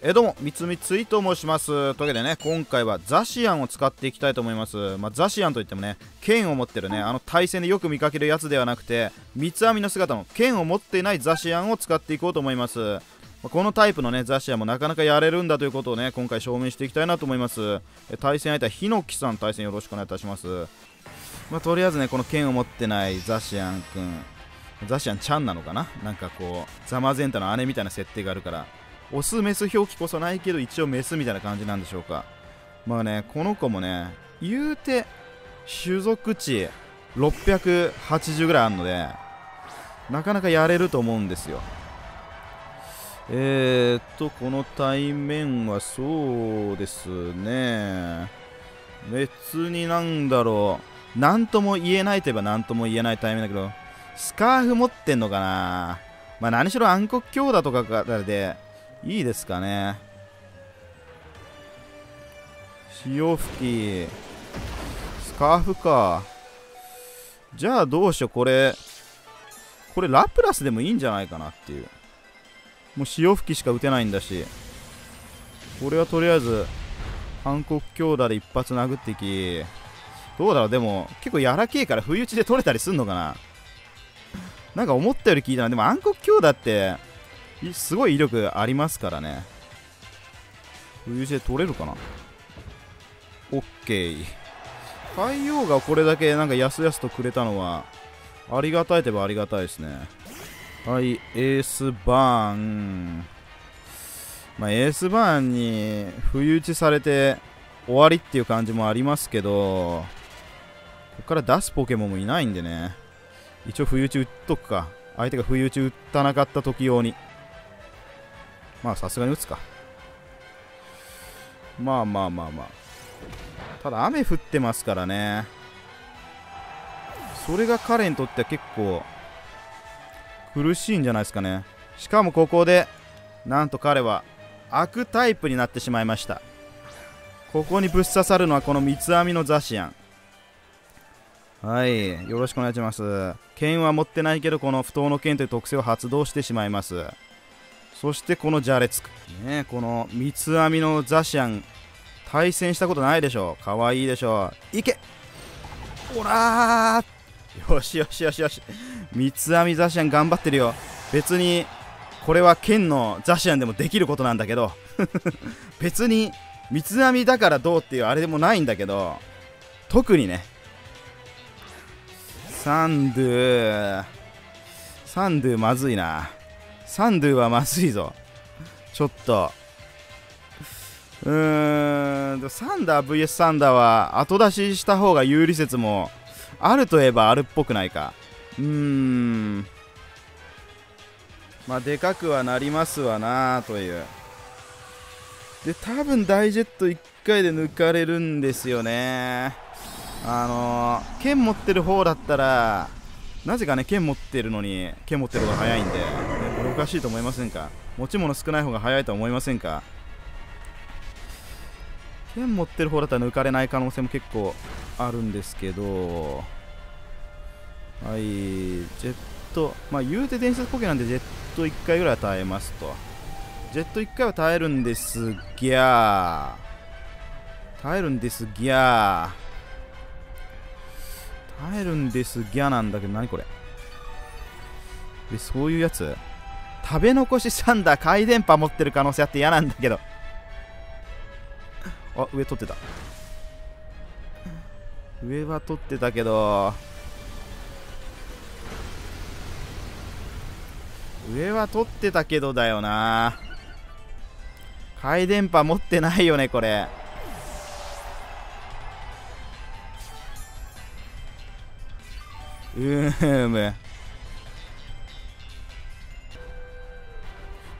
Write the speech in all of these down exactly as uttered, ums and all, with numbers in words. えー、どうも、みつみついと申します。というわけでね、今回はザシアンを使っていきたいと思います。まあ、ザシアンといってもね、剣を持ってるね、あの対戦でよく見かけるやつではなくて、三つ編みの姿の剣を持っていないザシアンを使っていこうと思います。まあ、このタイプのね、ザシアンもなかなかやれるんだということをね、今回証明していきたいなと思います。え対戦相手はヒノキさん、対戦よろしくお願いいたします。まあ、とりあえずね、この剣を持ってないザシアンくん、ザシアンちゃんなのかな、なんかこう、ザマゼンタの姉みたいな設定があるから。オスメス表記こそないけど一応メスみたいな感じなんでしょうか。まあね、この子もね、言うて種族値ろっぴゃくはちじゅうぐらいあるのでなかなかやれると思うんですよ。えーっとこの対面はそうですね、別になんだろう、なんとも言えないといえばなんとも言えない対面だけど、スカーフ持ってんのかな。まあ何しろ暗黒強打とかからでいいですかね。潮吹きスカーフか。じゃあどうしよう、これこれラプラスでもいいんじゃないかなっていう。もう潮吹きしか打てないんだし、これはとりあえず暗黒強打で一発殴ってき、どうだろう、でも結構やらけえから不意打ちで取れたりすんのかな。なんか思ったより効いたな。でも暗黒強打ってすごい威力ありますからね。冬地で取れるかな。オッケー。海洋がこれだけなんかやすやすとくれたのはありがたいといえばありがたいですね。はい、エースバーン。まあ、エースバーンに冬打ちされて終わりっていう感じもありますけど、ここから出すポケモンもいないんでね。一応冬打ち打っとくか。相手が冬打ち打たなかった時用に。まあさすがに打つか。まあまあまあまあ、ただ雨降ってますからね、それが彼にとっては結構苦しいんじゃないですかね。しかもここでなんと彼は悪タイプになってしまいました。ここにぶっ刺さるのはこの三つ編みのザシアン。はいよろしくお願いします。剣は持ってないけどこの不当の剣という特性を発動してしまいます。そしてこのじゃれつくね、この三つ編みのザシアン対戦したことないでしょう。かわいいでしょう。いけおらー、よしよしよしよし、三つ編みザシアン頑張ってるよ。別にこれは剣のザシアンでもできることなんだけど別に三つ編みだからどうっていうあれでもないんだけど、特にねサンドゥーサンドゥーまずいな。サンドゥはまずいぞ。ちょっと。うーん。サンダー ブイエス サンダーは後出しした方が有利説もあるといえばあるっぽくないか。うーん。まあ、でかくはなりますわなという。で、多分ダイジェットいっかいで抜かれるんですよね。あのー、剣持ってる方だったら、なぜかね、剣持ってるのに、剣持ってる方が早いんで。おかしいと思いませんか。持ち物少ない方が早いと思いませんか。剣持ってる方だったら抜かれない可能性も結構あるんですけど、はいジェット、まあ言うて伝説ポケなんでジェットいっかいぐらいは耐えますと。ジェットいっかいは耐えるんですぎゃー耐えるんですぎゃー耐えるんですぎゃなんだけど、何これえ、そういうやつ。食べ残しサンダー回電波持ってる可能性あって嫌なんだけどあ、上取ってた。上は取ってたけど上は取ってたけどだよな。回電波持ってないよねこれ。うーむ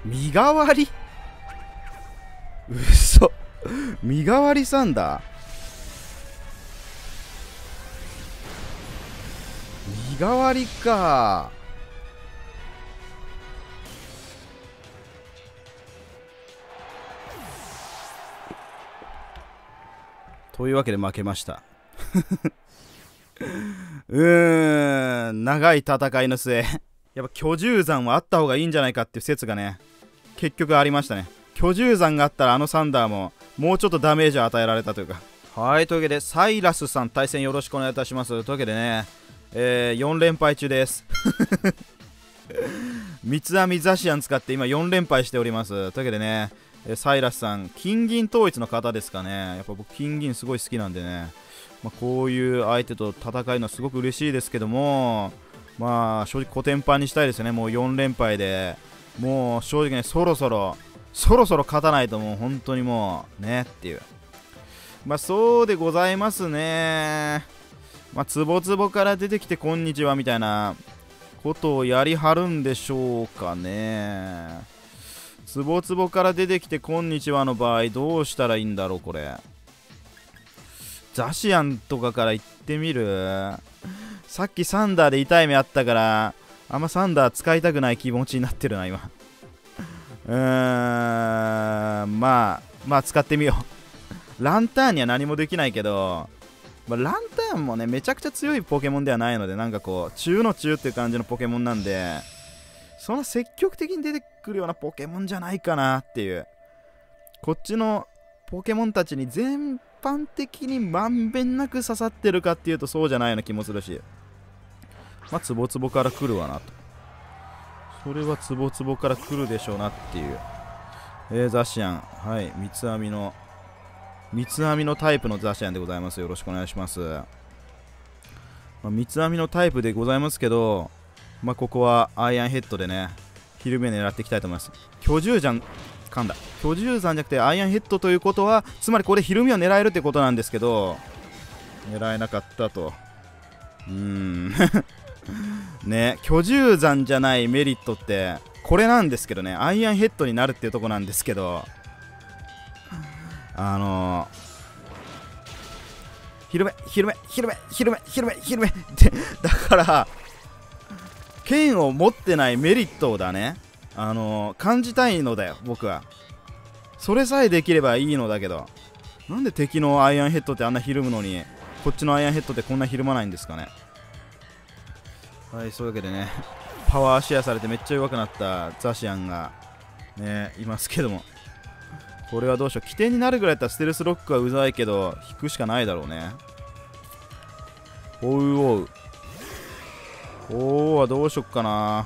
身代わりうそ身代わりサンダー身代わりか。というわけで負けましたうーん、長い戦いの末やっぱ居住山はあった方がいいんじゃないかっていう説がね結局ありましたね。居住山があったらあのサンダーももうちょっとダメージを与えられたというか。はい、というわけでサイラスさん対戦よろしくお願いいたします。というわけでね、えー、よん連敗中です。三つ編みザシアン使って今よん連敗しております。というわけでね、サイラスさん金銀統一の方ですかね。やっぱ僕金銀すごい好きなんでね、まあ、こういう相手と戦えるのはすごく嬉しいですけども、まあ正直コテンパンにしたいですね。もうよん連敗で、もう正直ね、そろそろそろそろ勝たないともう本当にもうねっていう、まあそうでございますね。まあつぼつぼから出てきてこんにちはみたいなことをやりはるんでしょうかね。つぼつぼから出てきてこんにちはの場合どうしたらいいんだろう。これザシアンとかから行ってみる。さっきサンダーで痛い目あったからあんまサンダー使いたくない気持ちになってるな今。うーん、まあまあ使ってみよう。ランタンには何もできないけど、まあ、ランタンもねめちゃくちゃ強いポケモンではないので、なんかこう中の中っていう感じのポケモンなんで、そんな積極的に出てくるようなポケモンじゃないかなっていう。こっちのポケモンたちに全般的にまんべんなく刺さってるかっていうとそうじゃないような気もするし、まあツボツボから来るわなと。それはツボツボから来るでしょうなっていう、えー、ザシアン、はい、三つ編みの三つ編みのタイプのザシアンでございます。よろしくお願いします。まあ、三つ編みのタイプでございますけど、まあここはアイアンヘッドでね昼目狙っていきたいと思います。居住山噛んだ、居住山じゃなくてアイアンヘッドということはつまりこれ昼目を狙えるってことなんですけど、狙えなかったと。うーん。ね、居住山じゃないメリットってこれなんですけどね、アイアンヘッドになるっていうとこなんですけど、あのー、昼目昼目昼目昼目昼目昼目ってだから剣を持ってないメリットをだね、あのー、感じたいのだよ僕は。それさえできればいいのだけど、なんで敵のアイアンヘッドってあんなひるむのにこっちのアイアンヘッドってこんなひるまないんですかね。はい、そういうわけでね、パワーシェアされてめっちゃ弱くなったザシアンがねいますけども、これはどうしよう。起点になるぐらいだったらステルスロックはうざいけど引くしかないだろうね。おうおうおうはどうしよっかな。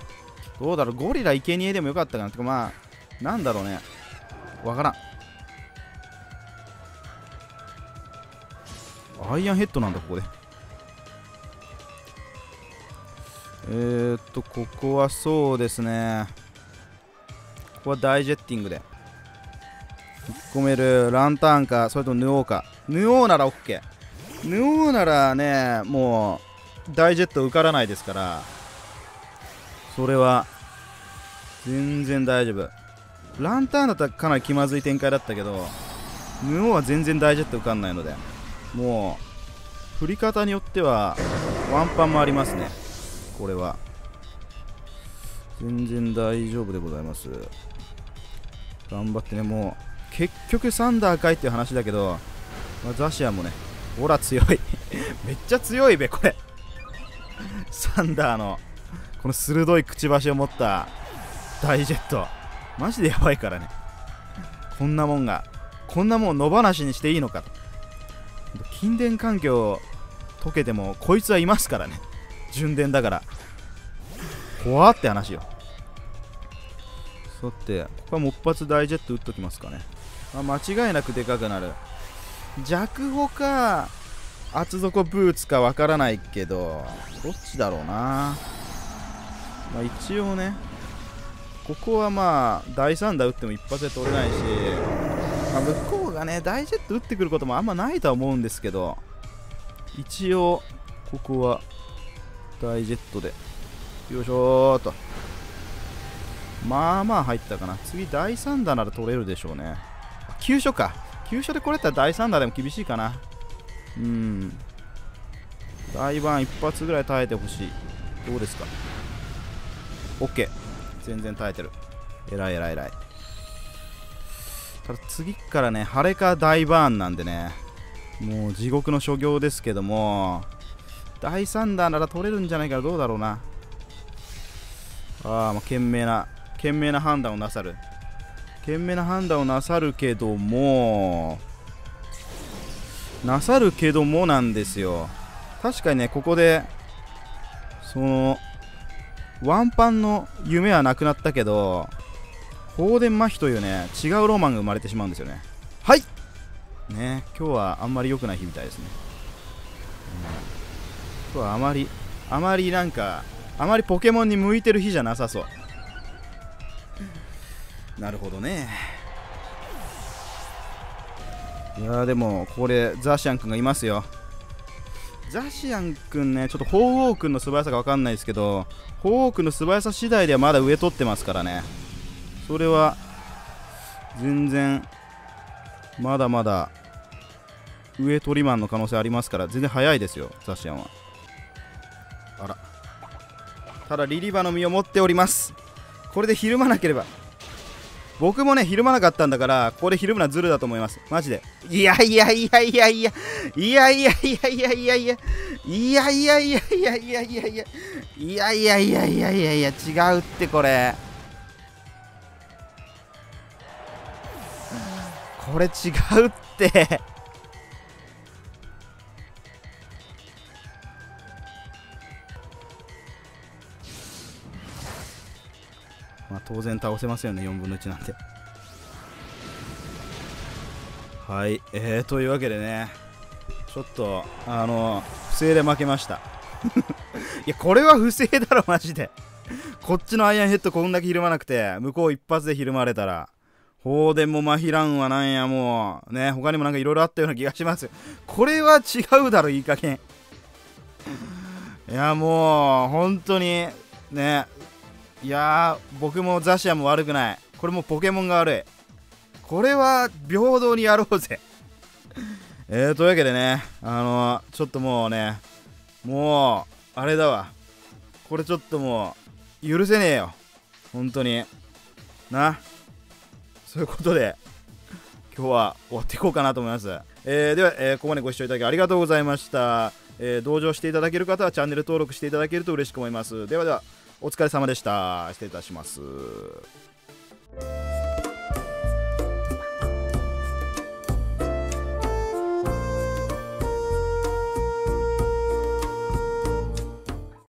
どうだろう、ゴリラ生贄でもよかったかな。てかまあなんだろうね、わからん。アイアンヘッドなんだここで。えーっとここはそうですね、ここはダイジェッティングで引っ込める。ランタンかそれともヌオーか。ヌオーなら OK、 ヌオーならねもうダイジェット受からないですから、それは全然大丈夫。ランタンだったらかなり気まずい展開だったけど、ヌオーは全然ダイジェット受かんないので、もう振り方によってはワンパンもありますね。これは全然大丈夫でございます。頑張ってね、もう結局サンダーかいっていう話だけど、まあ、ザシアンもねほら強い。めっちゃ強いべこれ。サンダーのこの鋭いくちばしを持ったダイジェットマジでやばいからね。こんなもんがこんなもん野放しにしていいのかと。近電環境解けてもこいつはいますからね、順電だから怖って話よ。さてここはもっぱつダイジェット打っときますかね。まあ、間違いなくでかくなる。弱歩か厚底ブーツかわからないけどどっちだろうな。まあ、一応ねここはまあだいさん打っても一発で取れないし、まあ、向こうがねダイジェット打ってくることもあんまないとは思うんですけど、一応ここはダイジェットでよいしょーと。まあまあ入ったかな。次だいさん打なら取れるでしょうね。急所か、急所でこれやったらだいさん打でも厳しいかな。うん、だいいち一発ぐらい耐えてほしい。どうですか。 OK、全然耐えてる。えらいえらいえらい。ただ次からね晴れか大バーンなんでね、もう地獄の所業ですけども、だいさん打なら取れるんじゃないかな。どうだろうな。ああ、もう懸命な懸命な判断をなさる懸命な判断をなさるけどもなさるけどもなんですよ。確かにね、ここでそのワンパンの夢はなくなったけど、放電麻痺というね、違うロマンが生まれてしまうんですよね。はいね、今日はあんまり良くない日みたいですね、うん、今日はあまりあまりなんかあまりポケモンに向いてる日じゃなさそう。なるほどね。いやーでもこれザシアンくんがいますよ。ザシアンくんね、ちょっと鳳凰くんの素早さが分かんないですけど、鳳凰くんの素早さ次第ではまだ上取ってますからね。それは全然まだまだ上取りマンの可能性ありますから、全然早いですよザシアンは。あら、ただリリバの実を持っております。これでひるまなければ、僕もねひるまなかったんだから、これひるむのはズルだと思います、マジで。いやいやいやいやいやいやいやいやいやいやいやいやいやいやいやいやいやいやいやいやいやいやいやいや違うって、これこれ違うってまあ当然倒せますよね、よんぶんのいちなんて。はい、えー、というわけでね、ちょっとあの不正で負けましたいやこれは不正だろマジでこっちのアイアンヘッドこんだけひるまなくて、向こう一発でひるまれたら、放電も麻痺ランはなんやもうね、他にもなんかいろいろあったような気がします。これは違うだろいい加減いやもう本当にね、いやー僕もザシアも悪くない。これもうポケモンが悪い。これは平等にやろうぜえーというわけでね、あのー、ちょっともうね、もうあれだわ、これちょっともう許せねえよ本当にな。そういうことで今日は終わっていこうかなと思います。えー、では、えー、ここまでご視聴いただきありがとうございました。えー、同情していただける方はチャンネル登録していただけると嬉しく思います。ではではお疲れ様でした。失礼いたします。